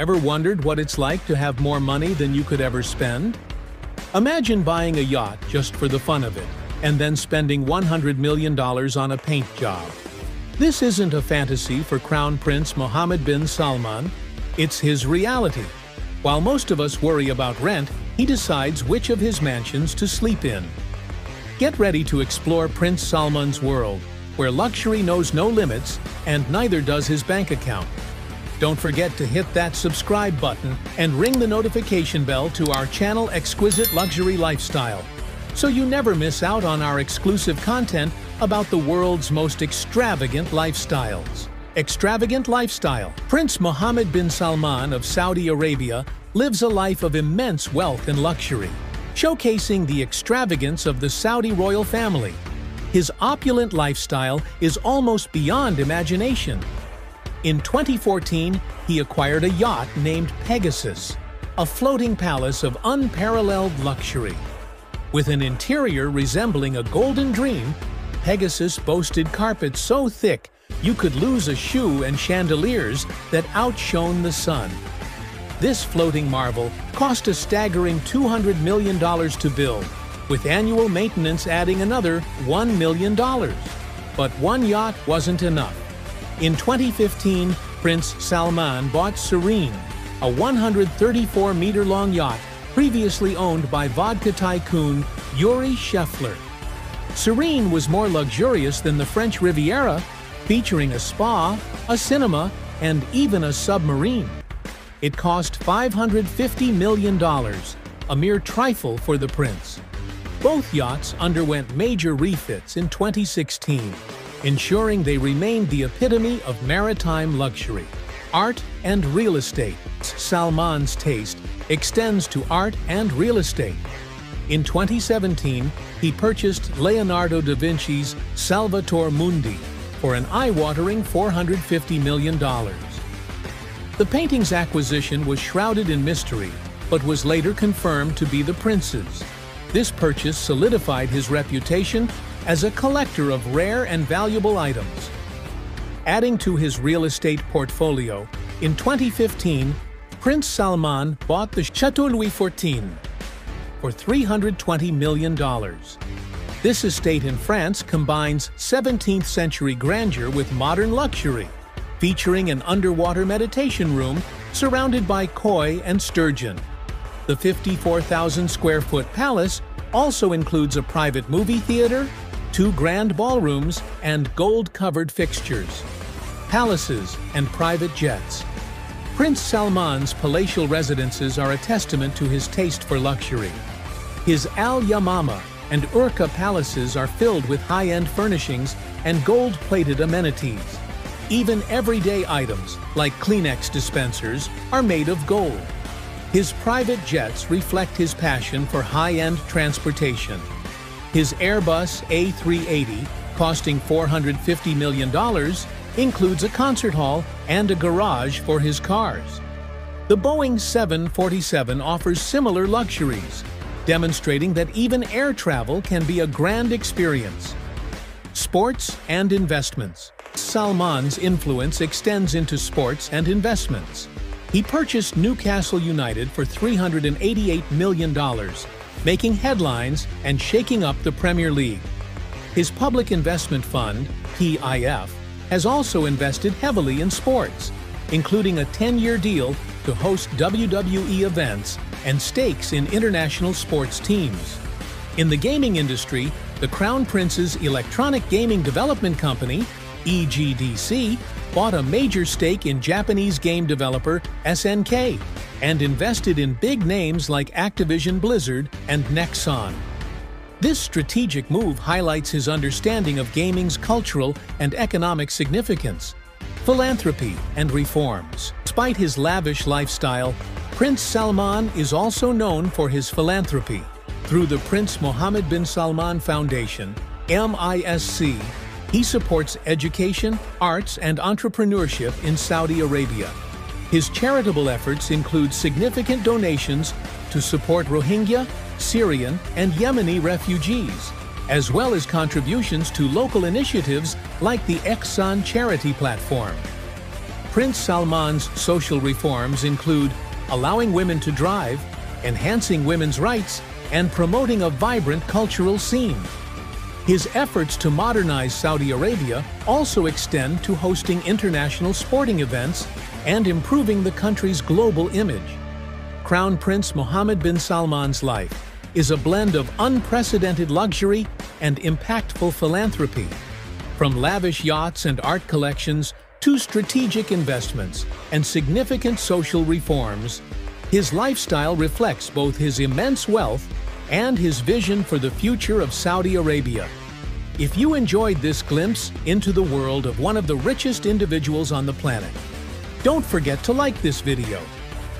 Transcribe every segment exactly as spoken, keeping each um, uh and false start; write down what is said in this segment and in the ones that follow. Ever wondered what it's like to have more money than you could ever spend? Imagine buying a yacht just for the fun of it, and then spending one hundred million dollars on a paint job. This isn't a fantasy for Crown Prince Mohammed bin Salman, it's his reality. While most of us worry about rent, he decides which of his mansions to sleep in. Get ready to explore Prince Salman's world, where luxury knows no limits and neither does his bank account. Don't forget to hit that subscribe button and ring the notification bell to our channel Exquisite Luxury Lifestyle, so you never miss out on our exclusive content about the world's most extravagant lifestyles. Extravagant lifestyle. Prince Mohammed bin Salman of Saudi Arabia lives a life of immense wealth and luxury, showcasing the extravagance of the Saudi royal family. His opulent lifestyle is almost beyond imagination. In twenty fourteen, he acquired a yacht named Pegasus, a floating palace of unparalleled luxury. With an interior resembling a golden dream, Pegasus boasted carpets so thick you could lose a shoe and chandeliers that outshone the sun. This floating marvel cost a staggering two hundred million dollars to build, with annual maintenance adding another one million dollars. But one yacht wasn't enough. In twenty fifteen, Prince Salman bought Serene, a one hundred thirty-four meter long yacht previously owned by vodka tycoon Yuri Scheffler. Serene was more luxurious than the French Riviera, featuring a spa, a cinema, and even a submarine. It cost five hundred fifty million dollars, a mere trifle for the prince. Both yachts underwent major refits in twenty sixteen, ensuring they remained the epitome of maritime luxury, art and real estate. Salman's taste extends to art and real estate. In twenty seventeen, he purchased Leonardo da Vinci's Salvator Mundi for an eye-watering four hundred fifty million dollars. The painting's acquisition was shrouded in mystery, but was later confirmed to be the prince's. This purchase solidified his reputation as a collector of rare and valuable items. Adding to his real estate portfolio, in twenty fifteen, Prince Salman bought the Château Louis fourteen, for three hundred twenty million dollars. This estate in France combines seventeenth century grandeur with modern luxury, featuring an underwater meditation room surrounded by koi and sturgeon. The fifty-four thousand square foot palace also includes a private movie theater, two grand ballrooms, and gold-covered fixtures, palaces, and private jets. Prince Salman's palatial residences are a testament to his taste for luxury. His Al Yamama and Urqa palaces are filled with high-end furnishings and gold-plated amenities. Even everyday items, like Kleenex dispensers, are made of gold. His private jets reflect his passion for high-end transportation. His Airbus A three eighty, costing four hundred fifty million dollars, includes a concert hall and a garage for his cars. The Boeing seven forty-seven offers similar luxuries, demonstrating that even air travel can be a grand experience. Sports and investments. Salman's influence extends into sports and investments. He purchased Newcastle United for three hundred eighty-eight million dollars, making headlines and shaking up the Premier League. His Public Investment Fund, P I F, has also invested heavily in sports, including a ten year deal to host W W E events and stakes in international sports teams. In the gaming industry, the Crown Prince's Electronic Gaming Development Company, E G D C, bought a major stake in Japanese game developer S N K and invested in big names like Activision Blizzard and Nexon. This strategic move highlights his understanding of gaming's cultural and economic significance, philanthropy, and reforms. Despite his lavish lifestyle, Prince Salman is also known for his philanthropy. Through the Prince Mohammed bin Salman Foundation, M I S C, he supports education, arts, and entrepreneurship in Saudi Arabia. His charitable efforts include significant donations to support Rohingya, Syrian, and Yemeni refugees, as well as contributions to local initiatives like the Exxon charity platform. Prince Salman's social reforms include allowing women to drive, enhancing women's rights, and promoting a vibrant cultural scene. His efforts to modernize Saudi Arabia also extend to hosting international sporting events and improving the country's global image. Crown Prince Mohammed bin Salman's life is a blend of unprecedented luxury and impactful philanthropy. From lavish yachts and art collections to strategic investments and significant social reforms, his lifestyle reflects both his immense wealth and his vision for the future of Saudi Arabia. If you enjoyed this glimpse into the world of one of the richest individuals on the planet, don't forget to like this video,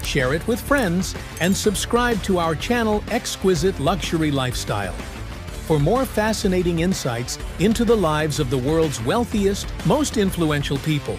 share it with friends, and subscribe to our channel Exquisite Luxury Lifestyle for more fascinating insights into the lives of the world's wealthiest, most influential people.